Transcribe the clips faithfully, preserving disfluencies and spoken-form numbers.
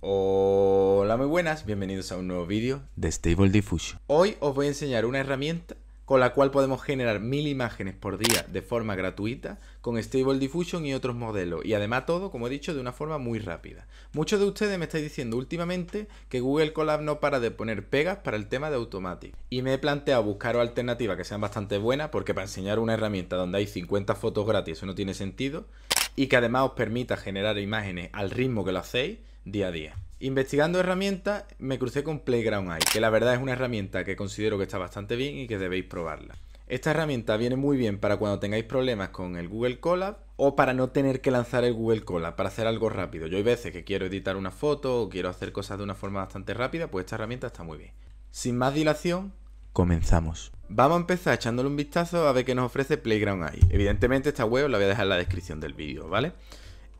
Hola, muy buenas, bienvenidos a un nuevo vídeo de Stable Diffusion. Hoy os voy a enseñar una herramienta con la cual podemos generar mil imágenes por día de forma gratuita con Stable Diffusion y otros modelos, y además todo, como he dicho, de una forma muy rápida. Muchos de ustedes me estáis diciendo últimamente que Google Colab no para de poner pegas para el tema de Automatic, y me he planteado buscaros alternativas que sean bastante buenas, porque para enseñar una herramienta donde hay cincuenta fotos gratis eso no tiene sentido, y que además os permita generar imágenes al ritmo que lo hacéis día a día. Investigando herramientas me crucé con Playground A I, que la verdad es una herramienta que considero que está bastante bien y que debéis probarla. Esta herramienta viene muy bien para cuando tengáis problemas con el Google Colab o para no tener que lanzar el Google Colab, para hacer algo rápido. Yo hay veces que quiero editar una foto o quiero hacer cosas de una forma bastante rápida, pues esta herramienta está muy bien. Sin más dilación, comenzamos. Vamos a empezar echándole un vistazo a ver qué nos ofrece Playground A I. Evidentemente esta web os la voy a dejar en la descripción del vídeo, ¿vale?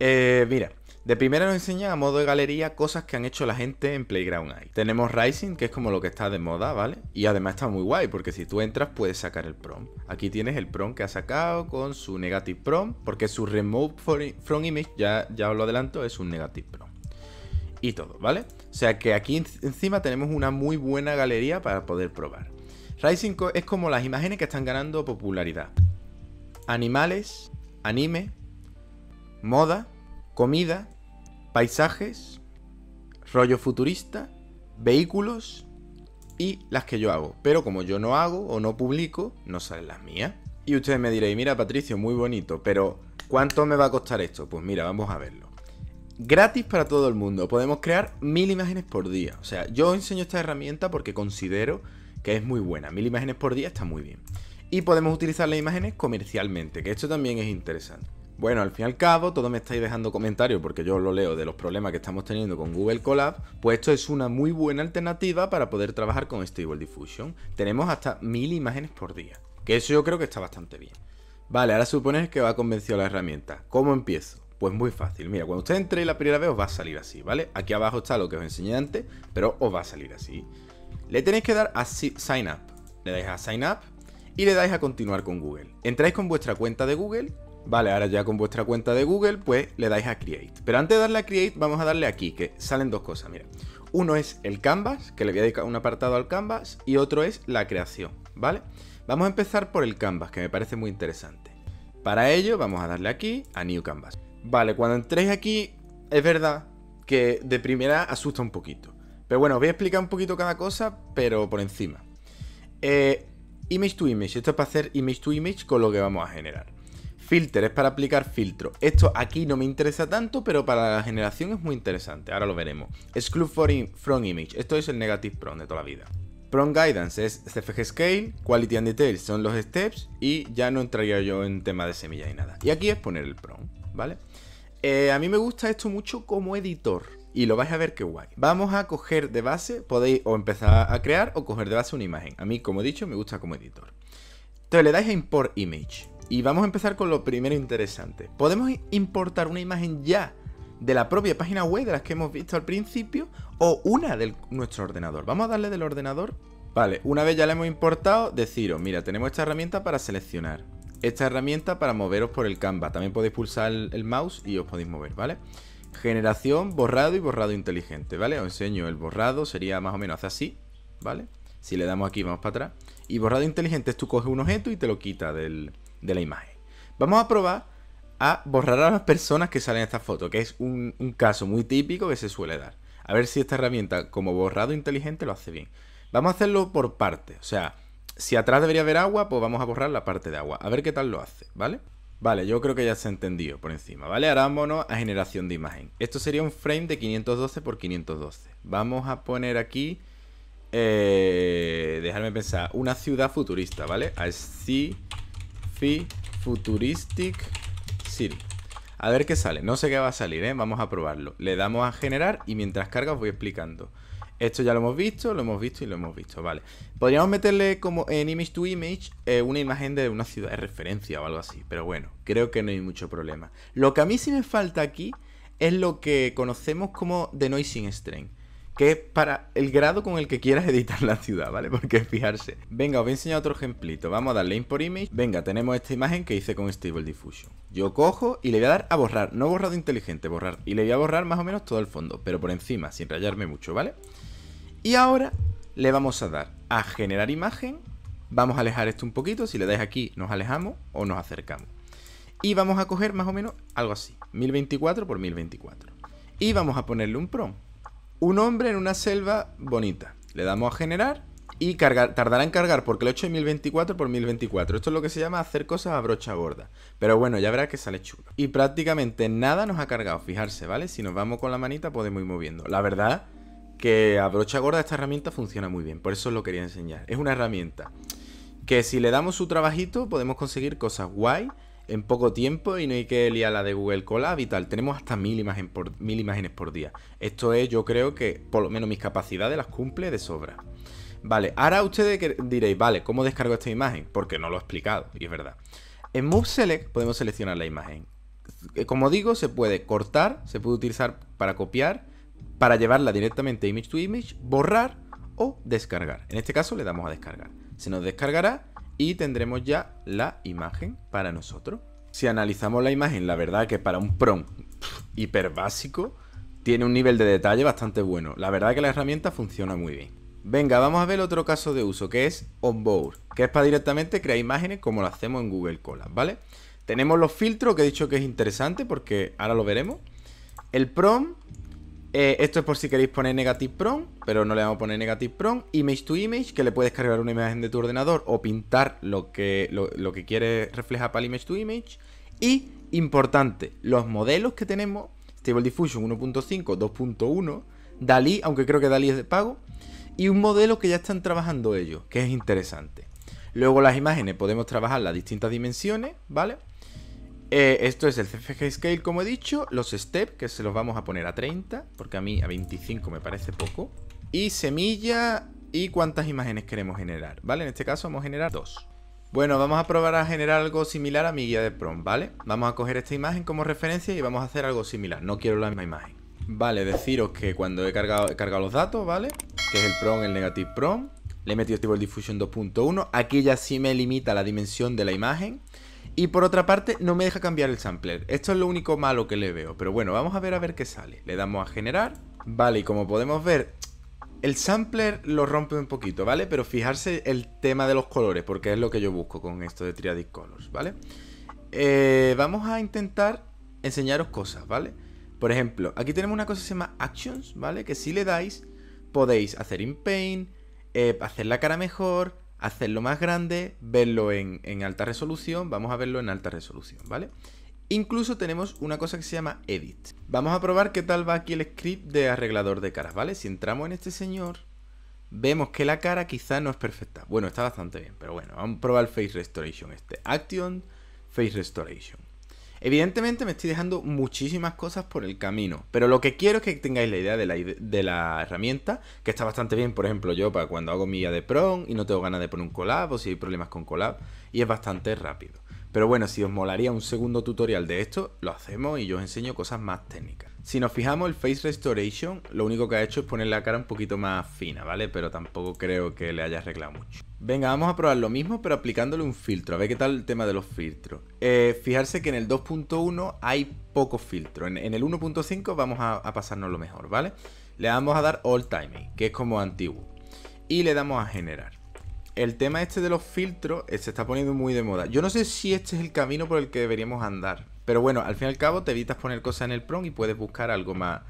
Eh, mira, de primera nos enseña a modo de galería cosas que han hecho la gente en Playground A I. Tenemos Rising, que es como lo que está de moda, ¿vale? Y además está muy guay, porque si tú entras puedes sacar el prompt. Aquí tienes el prompt que ha sacado con su negative prompt, porque su remote from image, ya, ya os lo adelanto, es un negative prompt. Y todo, ¿vale? O sea que aquí encima tenemos una muy buena galería para poder probar. Rising es como las imágenes que están ganando popularidad. Animales, anime, moda, comida, paisajes, rollo futurista, vehículos y las que yo hago. Pero como yo no hago o no publico, no salen las mías. Y ustedes me diréis, mira Patricio, muy bonito, pero ¿cuánto me va a costar esto? Pues mira, vamos a verlo. Gratis para todo el mundo. Podemos crear mil imágenes por día. O sea, yo enseño esta herramienta porque considero que es muy buena. Mil imágenes por día está muy bien. Y podemos utilizar las imágenes comercialmente, que esto también es interesante. Bueno, al fin y al cabo, todos me estáis dejando comentarios, porque yo lo leo, de los problemas que estamos teniendo con Google Colab, pues esto es una muy buena alternativa para poder trabajar con Stable Diffusion. Tenemos hasta mil imágenes por día, que eso yo creo que está bastante bien. Vale, ahora supones que va convencido la herramienta. ¿Cómo empiezo? Pues muy fácil. Mira, cuando usted entre la primera vez os va a salir así, ¿vale? Aquí abajo está lo que os enseñé antes, pero os va a salir así. Le tenéis que dar a Sign Up. Le dais a Sign Up y le dais a Continuar con Google. Entráis con vuestra cuenta de Google. Vale, ahora ya con vuestra cuenta de Google, pues le dais a Create. Pero antes de darle a Create, vamos a darle aquí, que salen dos cosas, mira. Uno es el Canvas, que le voy a dedicar un apartado al Canvas, y otro es la creación, ¿vale? Vamos a empezar por el Canvas, que me parece muy interesante. Para ello, vamos a darle aquí a New Canvas. Vale, cuando entréis aquí, es verdad que de primera asusta un poquito. Pero bueno, os voy a explicar un poquito cada cosa, pero por encima. Eh, image to Image, esto es para hacer Image to Image con lo que vamos a generar. Filter es para aplicar filtro. Esto aquí no me interesa tanto, pero para la generación es muy interesante. Ahora lo veremos. Exclude from image. Esto es el negative prompt de toda la vida. Prompt guidance es C F G scale. Quality and details son los steps. Y ya no entraría yo en tema de semillas y nada. Y aquí es poner el prompt, ¿vale? Eh, a mí me gusta esto mucho como editor. Y lo vais a ver qué guay. Vamos a coger de base. Podéis o empezar a crear o coger de base una imagen. A mí, como he dicho, me gusta como editor. Entonces le dais a import image. Y vamos a empezar con lo primero interesante. Podemos importar una imagen ya de la propia página web, de las que hemos visto al principio, o una de nuestro ordenador. Vamos a darle del ordenador. Vale, una vez ya la hemos importado, deciros, mira, tenemos esta herramienta para seleccionar, esta herramienta para moveros por el Canva. También podéis pulsar el, el mouse y os podéis mover, ¿vale? Generación, borrado y borrado inteligente, ¿vale? Os enseño el borrado, sería más o menos así, ¿vale? Si le damos aquí, vamos para atrás. Y borrado inteligente es tú coges un objeto y te lo quita del... de la imagen. Vamos a probar a borrar a las personas que salen en esta foto, que es un, un caso muy típico que se suele dar. A ver si esta herramienta como borrado inteligente lo hace bien. Vamos a hacerlo por parte. O sea, si atrás debería haber agua, pues vamos a borrar la parte de agua. A ver qué tal lo hace, ¿vale? Vale, yo creo que ya se ha entendido por encima, ¿vale? Ahora vámonos a generación de imagen. Esto sería un frame de quinientos doce por quinientos doce. Vamos a poner aquí, eh, dejarme pensar, una ciudad futurista, ¿vale? Así... Futuristic City. A ver qué sale. No sé qué va a salir, ¿eh? Vamos a probarlo. Le damos a generar y mientras carga os voy explicando. Esto ya lo hemos visto, lo hemos visto y lo hemos visto, vale. Podríamos meterle como en image to image eh, una imagen de una ciudad de referencia o algo así. Pero bueno, creo que no hay mucho problema. Lo que a mí sí me falta aquí es lo que conocemos como The Noising Strain, que es para el grado con el que quieras editar la ciudad, ¿vale? Porque fijarse. Venga, os voy a enseñar otro ejemplito. Vamos a darle Import Image. Venga, tenemos esta imagen que hice con Stable Diffusion. Yo cojo y le voy a dar a borrar. No borrado inteligente, borrar. Y le voy a borrar más o menos todo el fondo, pero por encima, sin rayarme mucho, ¿vale? Y ahora le vamos a dar a generar imagen. Vamos a alejar esto un poquito. Si le dais aquí, nos alejamos o nos acercamos. Y vamos a coger más o menos algo así, mil veinticuatro por mil veinticuatro. Y vamos a ponerle un prompt. Un hombre en una selva bonita. Le damos a generar y cargar, tardará en cargar porque lo he hecho en mil veinticuatro por mil veinticuatro. Esto es lo que se llama hacer cosas a brocha gorda. Pero bueno, ya verás que sale chulo. Y prácticamente nada nos ha cargado, fijarse, ¿vale? Si nos vamos con la manita podemos ir moviendo. La verdad que a brocha gorda esta herramienta funciona muy bien. Por eso os lo quería enseñar. Es una herramienta que si le damos su trabajito podemos conseguir cosas guay en poco tiempo y no hay que liar la de Google Colab y tal. Tenemos hasta mil imágenes por, mil imágenes por día. Esto es, yo creo que por lo menos mis capacidades las cumple de sobra. Vale, ahora ustedes diréis, vale, ¿cómo descargo esta imagen? Porque no lo he explicado, y es verdad. En Move Select podemos seleccionar la imagen. Como digo, se puede cortar, se puede utilizar para copiar, para llevarla directamente image to image, borrar o descargar. En este caso le damos a descargar. Se nos descargará y tendremos ya la imagen para nosotros. Si analizamos la imagen, la verdad que para un prompt hiper básico tiene un nivel de detalle bastante bueno. La verdad que la herramienta funciona muy bien. Venga, vamos a ver otro caso de uso que es Onboard, que es para directamente crear imágenes como lo hacemos en Google Colab, ¿vale? Tenemos los filtros que he dicho que es interesante porque ahora lo veremos. El prompt, Eh, esto es por si queréis poner negative prompt, pero no le vamos a poner negative prompt. Image to image, que le puedes cargar una imagen de tu ordenador o pintar lo que, lo, lo que quieres reflejar para el image to image. Y, importante, los modelos que tenemos, Stable Diffusion uno punto cinco, dos punto uno, Dalí, aunque creo que Dalí es de pago, y un modelo que ya están trabajando ellos, que es interesante. Luego las imágenes podemos trabajar las distintas dimensiones, ¿vale? Eh, esto es el C F G Scale, como he dicho. Los steps, que se los vamos a poner a treinta, porque a mí a veinticinco me parece poco. Y semilla. Y cuántas imágenes queremos generar, ¿vale? En este caso vamos a generar dos. Bueno, vamos a probar a generar algo similar a mi guía de prompt, ¿vale? Vamos a coger esta imagen como referencia y vamos a hacer algo similar. No quiero la misma imagen. Vale, deciros que cuando he cargado, he cargado los datos, ¿vale? Que es el prompt, el negative prompt. Le he metido Stable Diffusion dos punto uno. Aquí ya sí me limita la dimensión de la imagen. Y por otra parte, no me deja cambiar el sampler. Esto es lo único malo que le veo. Pero bueno, vamos a ver a ver qué sale. Le damos a generar. Vale, y como podemos ver, el sampler lo rompe un poquito, ¿vale? Pero fijarse el tema de los colores, porque es lo que yo busco con esto de Triadic Colors, ¿vale? Eh, vamos a intentar enseñaros cosas, ¿vale? Por ejemplo, aquí tenemos una cosa que se llama Actions, ¿vale? Que si le dais, podéis hacer in paint, eh, hacer la cara mejor, hacerlo más grande, verlo en, en alta resolución. Vamos a verlo en alta resolución, ¿vale? Incluso tenemos una cosa que se llama Edit. Vamos a probar qué tal va aquí el script de arreglador de caras, ¿vale? Si entramos en este señor, vemos que la cara quizá no es perfecta. Bueno, está bastante bien, pero bueno, vamos a probar el Face Restoration este. Action, Face Restoration. Evidentemente me estoy dejando muchísimas cosas por el camino, pero lo que quiero es que tengáis la idea de la, de la herramienta, que está bastante bien, por ejemplo, yo para cuando hago mi guía de prompt y no tengo ganas de poner un collab o si hay problemas con collab, y es bastante rápido. Pero bueno, si os molaría un segundo tutorial de esto, lo hacemos y yo os enseño cosas más técnicas. Si nos fijamos, el Face Restoration lo único que ha hecho es poner la cara un poquito más fina, ¿vale? Pero tampoco creo que le haya arreglado mucho. Venga, vamos a probar lo mismo, pero aplicándole un filtro. A ver qué tal el tema de los filtros. Eh, fijarse que en el dos punto uno hay pocos filtros. En, en el uno punto cinco vamos a, a pasarnos lo mejor, ¿vale? Le vamos a dar All Timing, que es como antiguo. Y le damos a generar. El tema este de los filtros se está poniendo muy de moda. Yo no sé si este es el camino por el que deberíamos andar. Pero bueno, al fin y al cabo te evitas poner cosas en el prompt y puedes buscar algo más.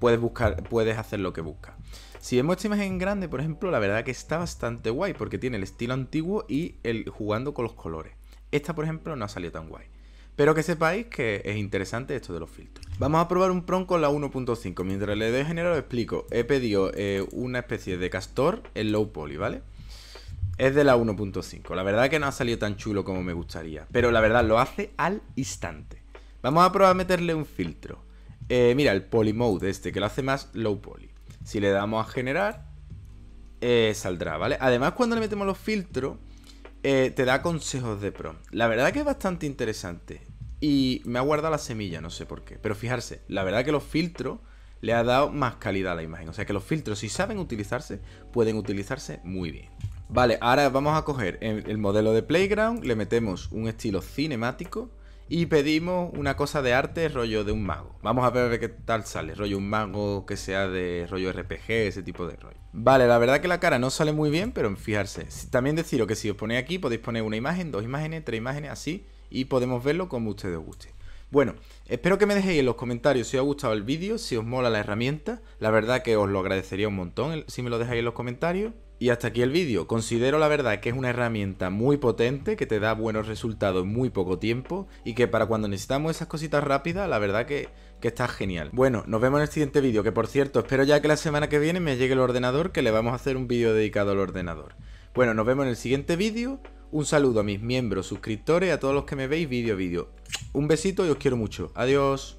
Puedes buscar, puedes hacer lo que buscas. Si vemos esta imagen grande, por ejemplo, la verdad que está bastante guay porque tiene el estilo antiguo y el jugando con los colores. Esta, por ejemplo, no ha salido tan guay. Pero que sepáis que es interesante esto de los filtros. Vamos a probar un prompt con la uno punto cinco. Mientras le doy a generar os explico. He pedido eh, una especie de castor en Low Poly, ¿vale? Es de la uno punto cinco. La verdad que no ha salido tan chulo como me gustaría. Pero la verdad lo hace al instante. Vamos a probar a meterle un filtro. Eh, mira, el Poly Mode este, que lo hace más Low Poly. Si le damos a generar, eh, saldrá, ¿vale? Además, cuando le metemos los filtros, eh, te da consejos de prompt. La verdad que es bastante interesante. Y me ha guardado la semilla, no sé por qué. Pero fijarse, la verdad que los filtros le ha dado más calidad a la imagen. O sea que los filtros, si saben utilizarse, pueden utilizarse muy bien. Vale, ahora vamos a coger el modelo de Playground, le metemos un estilo cinemático y pedimos una cosa de arte, rollo de un mago. Vamos a ver qué tal sale, rollo un mago que sea de rollo R P G, ese tipo de rollo. Vale, la verdad que la cara no sale muy bien, pero fijarse. También deciros que si os ponéis aquí podéis poner una imagen, dos imágenes, tres imágenes, así, y podemos verlo como ustedes os guste. Bueno, espero que me dejéis en los comentarios si os ha gustado el vídeo, si os mola la herramienta. La verdad que os lo agradecería un montón si me lo dejáis en los comentarios. Y hasta aquí el vídeo. Considero la verdad que es una herramienta muy potente, que te da buenos resultados en muy poco tiempo y que para cuando necesitamos esas cositas rápidas, la verdad que, que está genial. Bueno, nos vemos en el siguiente vídeo, que por cierto, espero ya que la semana que viene me llegue el ordenador, que le vamos a hacer un vídeo dedicado al ordenador. Bueno, nos vemos en el siguiente vídeo. Un saludo a mis miembros, suscriptores, a todos los que me veis vídeo a vídeo. Un besito y os quiero mucho. Adiós.